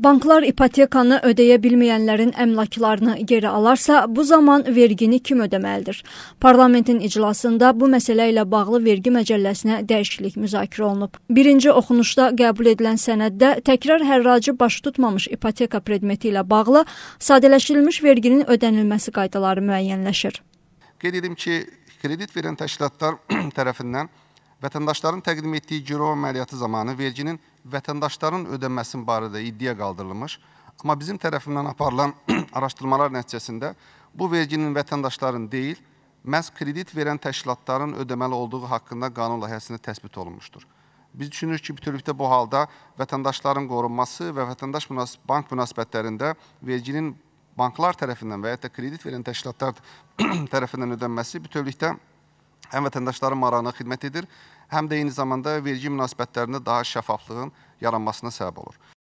Banklar ipotekanı ödəyə bilməyənlərin əmlaklarını geri alarsa, bu zaman vergini kim ödəməlidir? Parlamentin iclasında bu məsələ ilə bağlı vergi məcəlləsinə dəyişiklik müzakirə olunub. Birinci oxunuşda qəbul edilən sənəddə təkrar hərracı baş tutmamış ipoteka predmeti ilə bağlı sadələşdirilmiş verginin ödənilməsi qaydaları müəyyənləşir. Qeyd edim ki, kredit verən təşkilatlar tərəfindən vətəndaşların təqdim etdiyi ciro əməliyyatı zamanı verginin vətəndaşların ödənməsi barədə iddia qaldırılmış, amma bizim tərəfindən aparılan araşdırmalar nəticəsində bu verginin vətəndaşların deyil, məhz kredit verən təşkilatların ödəməli olduğu haqqında qanun layihəsində təsbit olunmuşdur. Biz düşünürük ki, bütövlükdə bu halda vətəndaşların qorunması və vətəndaş-bank münasibətlərində verginin banklar tərəfindən və ya da kredit verən təşkilatlar tərəfindən ödənməsi bütövlükdə həm vətəndaşların marağına xidmət edir, həm də eyni zamanda vergi münasibətlərində daha şəffaflığın yaranmasına səbəb olur.